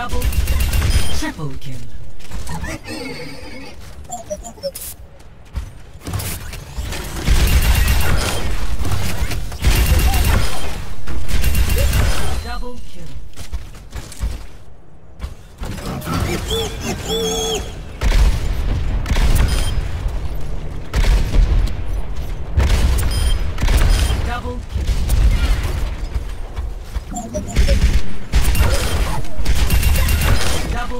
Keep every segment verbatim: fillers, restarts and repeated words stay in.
Double, triple kill. Double kill. Double kill. Double kill. Double kill.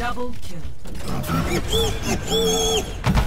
Double kill. Double kill.